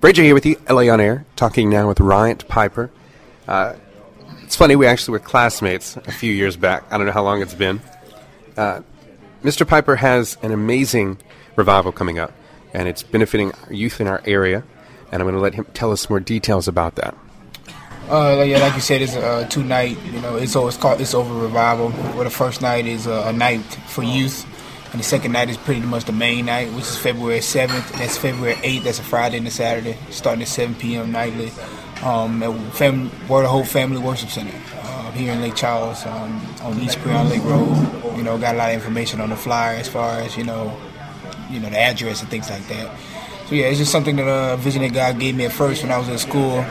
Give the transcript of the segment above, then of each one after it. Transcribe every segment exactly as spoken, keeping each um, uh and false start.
Bray J here with you, L A on Air, talking now with Ryant Piper. Uh, it's funny, we actually were classmates a few years back. I don't know how long it's been. Uh, Mister Piper has an amazing revival coming up, and it's benefiting youth in our area, and I'm going to let him tell us more details about that. Uh, yeah, like you said, it's a two-night, you know, it's, it's called It's Over Revival, where the first night is a, a night for youth, and the second night is pretty much the main night, which is February seventh. That's February eighth. That's a Friday and a Saturday, starting at seven p.m. nightly um, at Fam- Word of Hope Family Worship Center uh, here in Lake Charles um, on East Prairie on Lake Road. You know, got a lot of information on the flyer as far as, you know, you know, the address and things like that. So, yeah, it's just something that a uh, vision that God gave me at first when I was at school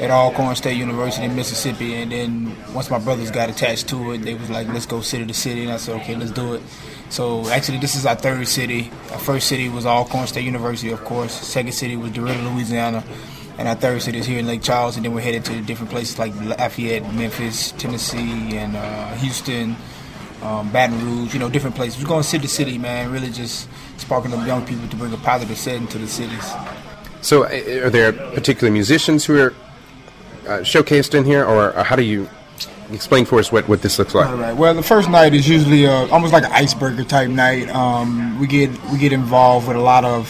at Alcorn State University in Mississippi, and then once my brothers got attached to it, they was like, let's go city to city, and I said, okay, let's do it. So actually this is our third city. Our first city was Alcorn State University, of course. Second city was Dillard, Louisiana, and our third city is here in Lake Charles, and then we're headed to different places like Lafayette, Memphis, Tennessee, and uh, Houston, um, Baton Rouge, you know, different places. We're going city to city, man, really just sparking up young people to bring a positive setting to the cities. So are there particular musicians who are Uh, showcased in here, or uh, how do you explain for us what, what this looks like? All right. Well, the first night is usually uh, almost like an iceberger type night. Um, we get we get involved with a lot of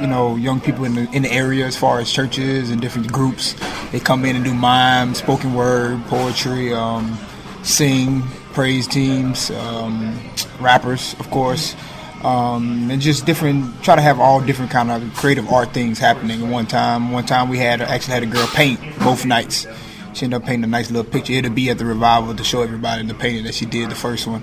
you know young people in the in the area as far as churches and different groups. They come in and do mime, spoken word, poetry, um, sing, praise teams, um, rappers, of course. Um, and just different, try to have all different kind of creative art things happening at one time. One time we had actually had a girl paint both nights. She ended up painting a nice little picture. It'll be at the revival to show everybody the painting that she did the first one.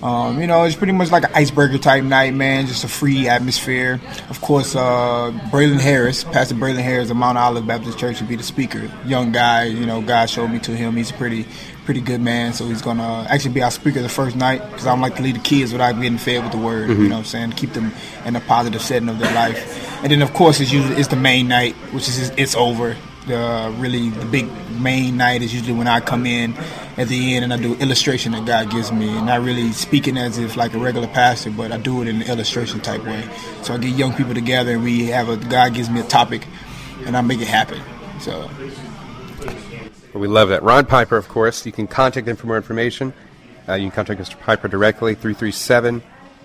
Um, you know, it's pretty much like an iceberger type night, man, just a free atmosphere. Of course, uh, Braylon Harris, Pastor Braylon Harris of Mount Olive Baptist Church will be the speaker. Young guy, you know, God showed me to him. He's a pretty, pretty good man, so he's going to actually be our speaker the first night because I don't like to lead the kids without getting fed with the word, mm-hmm. you know what I'm saying, keep them in a positive setting of their life. And then, of course, it's usually it's the main night, which is It's Over. Uh, really the big main night is usually when I come in at the end and I do illustration that God gives me, and not really speaking as if like a regular pastor, but I do it in an illustration type way. So I get young people together and we have a God gives me a topic and I make it happen. So well, we love that. Ryant Piper, of course, you can contact him for more information. Uh, you can contact Mister Piper directly three three seven,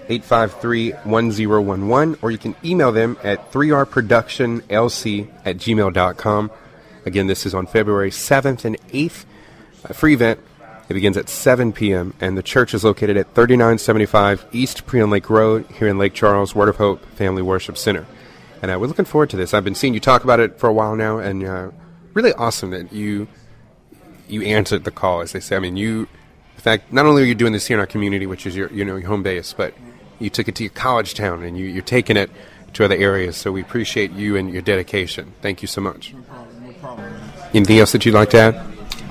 eight five three, one zero one one, or you can email them at three r production l c at gmail dot com. Again, this is on February seventh and eighth, a free event. It begins at seven p.m., and the church is located at thirty-nine seventy-five East Prairie on Lake Road here in Lake Charles, Word of Hope Family Worship Center. And uh, we're looking forward to this. I've been seeing you talk about it for a while now, and uh, really awesome that you you answered the call, as they say. I mean, you, in fact, not only are you doing this here in our community, which is your you know your home base, but you took it to your college town, and you, you're taking it to other areas. So we appreciate you and your dedication. Thank you so much. Anything else that you'd like to add?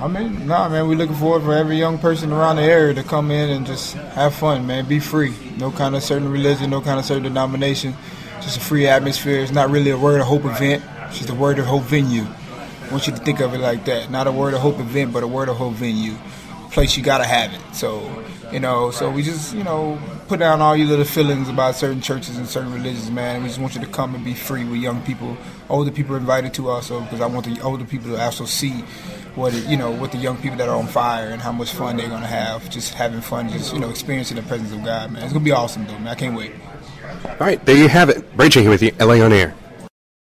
I mean, nah, man, we're looking forward for every young person around the area to come in and just have fun, man. Be free. No kind of certain religion, no kind of certain denomination. Just a free atmosphere. It's not really a Word of Hope event. It's just a Word of Hope venue. I want you to think of it like that. Not a Word of Hope event, but a Word of Hope venue. A place you got to have it. So, you know, so we just, you know, put down all your little feelings about certain churches and certain religions, man. We just want you to come and be free with young people. Older people are invited to also, because I want the older people to also see what it, you know, what the young people that are on fire and how much fun they're gonna have, just having fun, just you know, experiencing the presence of God, man. It's gonna be awesome, though, man. I can't wait. All right, there you have it. Bray J here with you, L A on Air.